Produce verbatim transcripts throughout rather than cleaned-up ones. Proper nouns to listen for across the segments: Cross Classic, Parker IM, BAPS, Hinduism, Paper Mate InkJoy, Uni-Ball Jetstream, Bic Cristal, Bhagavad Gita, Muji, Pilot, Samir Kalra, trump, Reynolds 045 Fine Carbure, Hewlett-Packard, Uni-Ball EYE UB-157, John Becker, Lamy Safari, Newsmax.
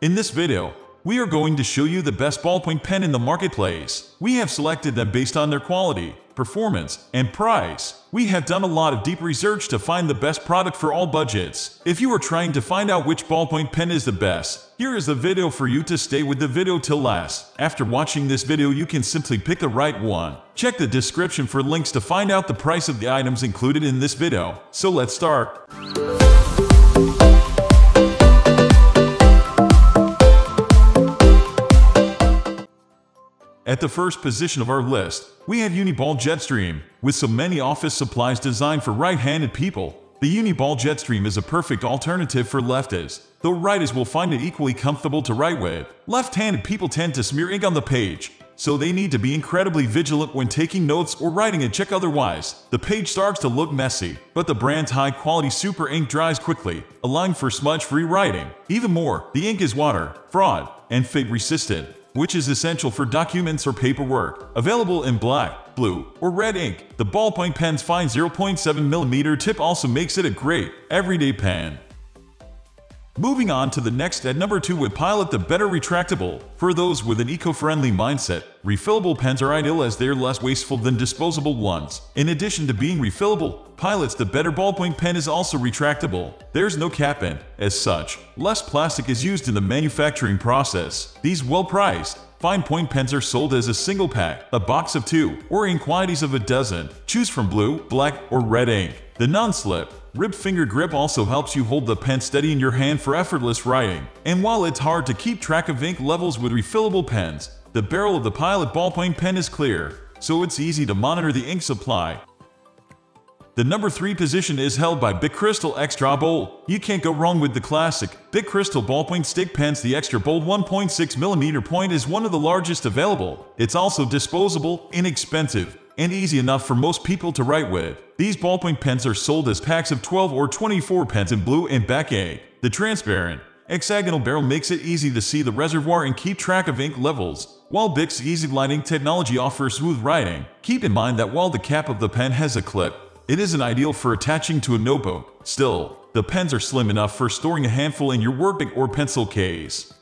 In this video, we are going to show you the best ballpoint pen in the marketplace. We have selected them based on their quality, performance, and price. We have done a lot of deep research to find the best product for all budgets. If you are trying to find out which ballpoint pen is the best, here is the video for you to stay with the video till last. After watching this video, you can simply pick the right one. Check the description for links to find out the price of the items included in this video. So let's start. At the first position of our list, we have Uni-Ball Jetstream. With so many office supplies designed for right-handed people, the Uni-Ball Jetstream is a perfect alternative for lefties, though righties will find it equally comfortable to write with. Left-handed people tend to smear ink on the page, so they need to be incredibly vigilant when taking notes or writing a check, otherwise the page starts to look messy. But the brand's high-quality super ink dries quickly, allowing for smudge-free writing. Even more, the ink is water, fraud, and fade-resistant, which is essential for documents or paperwork. Available in black, blue, or red ink, the ballpoint pen's fine zero point seven millimeter tip also makes it a great, everyday pen. Moving on to the next at number two with Pilot, the better retractable. For those with an eco-friendly mindset, refillable pens are ideal as they're less wasteful than disposable ones. In addition to being refillable, Pilot's the better ballpoint pen is also retractable. There's no cap end, as such, less plastic is used in the manufacturing process. These well-priced, fine point pens are sold as a single pack, a box of two, or in quantities of a dozen. Choose from blue, black, or red ink. The non-slip, ribbed finger grip also helps you hold the pen steady in your hand for effortless writing. And while it's hard to keep track of ink levels with refillable pens, the barrel of the Pilot ballpoint pen is clear, so it's easy to monitor the ink supply. The number three position is held by Bic Cristal Extra Bold. You can't go wrong with the classic Bic Cristal ballpoint stick pens. The Extra Bold one point six millimeter point is one of the largest available. It's also disposable, inexpensive, and easy enough for most people to write with. These ballpoint pens are sold as packs of twelve or twenty-four pens in blue and black ink. The transparent, hexagonal barrel makes it easy to see the reservoir and keep track of ink levels, while Bic's easy lighting technology offers smooth writing. Keep in mind that while the cap of the pen has a clip, it isn't ideal for attaching to a notebook. Still, the pens are slim enough for storing a handful in your workbook or pencil case.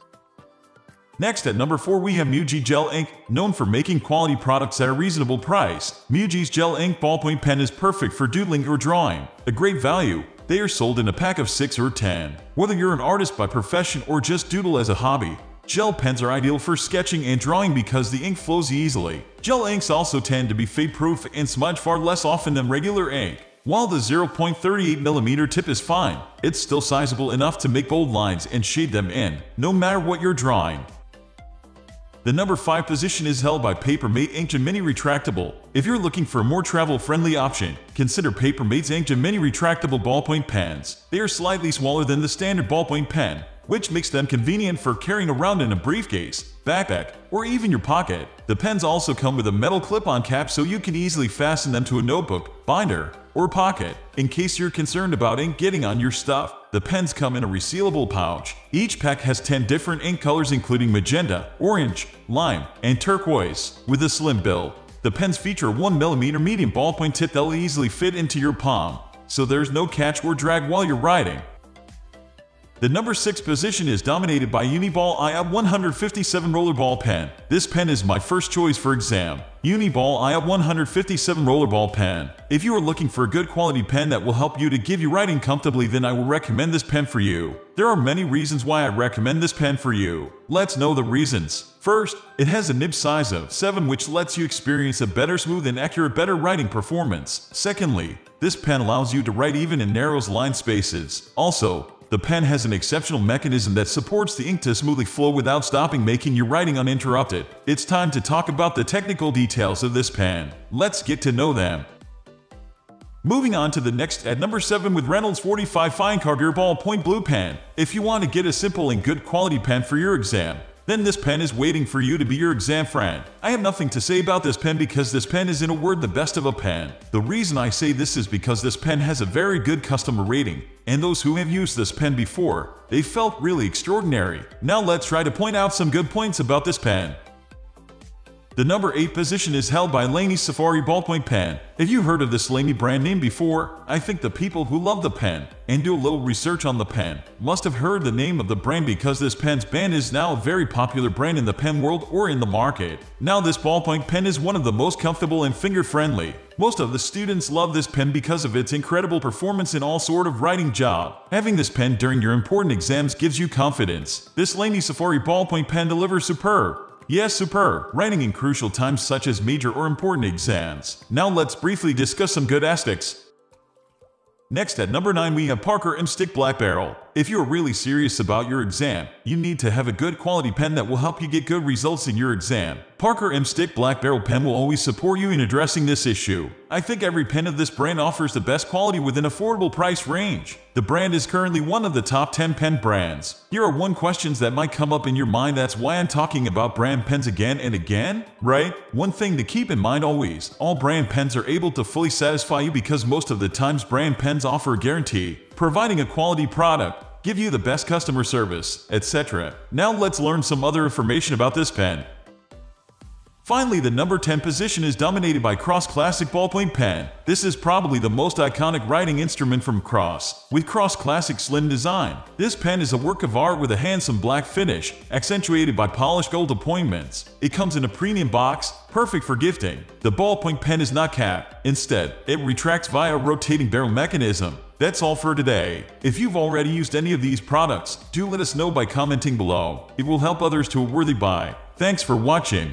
Next at number four we have Muji Gel Ink. Known for making quality products at a reasonable price, Muji's Gel Ink ballpoint pen is perfect for doodling or drawing. A great value, they are sold in a pack of six or ten. Whether you're an artist by profession or just doodle as a hobby, gel pens are ideal for sketching and drawing because the ink flows easily. Gel inks also tend to be fade-proof and smudge far less often than regular ink. While the zero point three eight millimeter tip is fine, it's still sizable enough to make bold lines and shade them in, no matter what you're drawing. The number five position is held by Paper Mate InkJoy Mini Retractable. If you're looking for a more travel-friendly option, consider Paper Mate's InkJoy Mini Retractable ballpoint pens. They are slightly smaller than the standard ballpoint pen, which makes them convenient for carrying around in a briefcase, backpack, or even your pocket. The pens also come with a metal clip-on cap so you can easily fasten them to a notebook, binder, or pocket. In case you're concerned about ink getting on your stuff, the pens come in a resealable pouch. Each pack has ten different ink colors including magenta, orange, lime, and turquoise. With a slim build, the pens feature a one millimeter medium ballpoint tip that will easily fit into your palm, so there's no catch or drag while you're writing. The number six position is dominated by Uni-Ball E Y E U B one fifty-seven Rollerball Pen. This pen is my first choice for exam. Uni-Ball E Y E U B one fifty-seven Rollerball Pen. If you are looking for a good quality pen that will help you to give you writing comfortably, then I will recommend this pen for you. There are many reasons why I recommend this pen for you. Let's know the reasons. First, it has a nib size of seven which lets you experience a better smooth and accurate better writing performance. Secondly, this pen allows you to write even in narrow line spaces. Also, the pen has an exceptional mechanism that supports the ink to smoothly flow without stopping, making your writing uninterrupted. It's time to talk about the technical details of this pen. Let's get to know them. Moving on to the next at number seven with Reynolds forty-five Fine Carbure Ballpoint Blue Pen. If you want to get a simple and good quality pen for your exam, then this pen is waiting for you to be your exam friend. I have nothing to say about this pen because this pen is, in a word, the best of a pen. The reason I say this is because this pen has a very good customer rating, and those who have used this pen before, they felt really extraordinary. Now let's try to point out some good points about this pen. The number eight position is held by Lamy Safari ballpoint pen. If you've heard of this Lamy brand name before, I think the people who love the pen and do a little research on the pen must have heard the name of the brand, because this pen's brand is now a very popular brand in the pen world or in the market. Now this ballpoint pen is one of the most comfortable and finger-friendly. Most of the students love this pen because of its incredible performance in all sort of writing job. Having this pen during your important exams gives you confidence. This Lamy Safari ballpoint pen delivers superb. Yes, superb writing in crucial times such as major or important exams. Now let's briefly discuss some good aspects. Next at number nine we have Parker I M Stick Black Barrel. If you are really serious about your exam, you need to have a good quality pen that will help you get good results in your exam. Parker I M Stick Black Barrel pen will always support you in addressing this issue. I think every pen of this brand offers the best quality with an affordable price range. The brand is currently one of the top ten pen brands. Here are one questions that might come up in your mind, that's why I'm talking about brand pens again and again, right? One thing to keep in mind always, all brand pens are able to fully satisfy you because most of the times brand pens offer a guarantee, providing a quality product, give you the best customer service, et cetera. Now let's learn some other information about this pen. Finally, the number ten position is dominated by Cross Classic ballpoint pen. This is probably the most iconic writing instrument from Cross, with Cross Classic slim design. This pen is a work of art with a handsome black finish, accentuated by polished gold appointments. It comes in a premium box, perfect for gifting. The ballpoint pen is not capped. Instead, it retracts via a rotating barrel mechanism. That's all for today. If you've already used any of these products, do let us know by commenting below. It will help others to a worthy buy. Thanks for watching.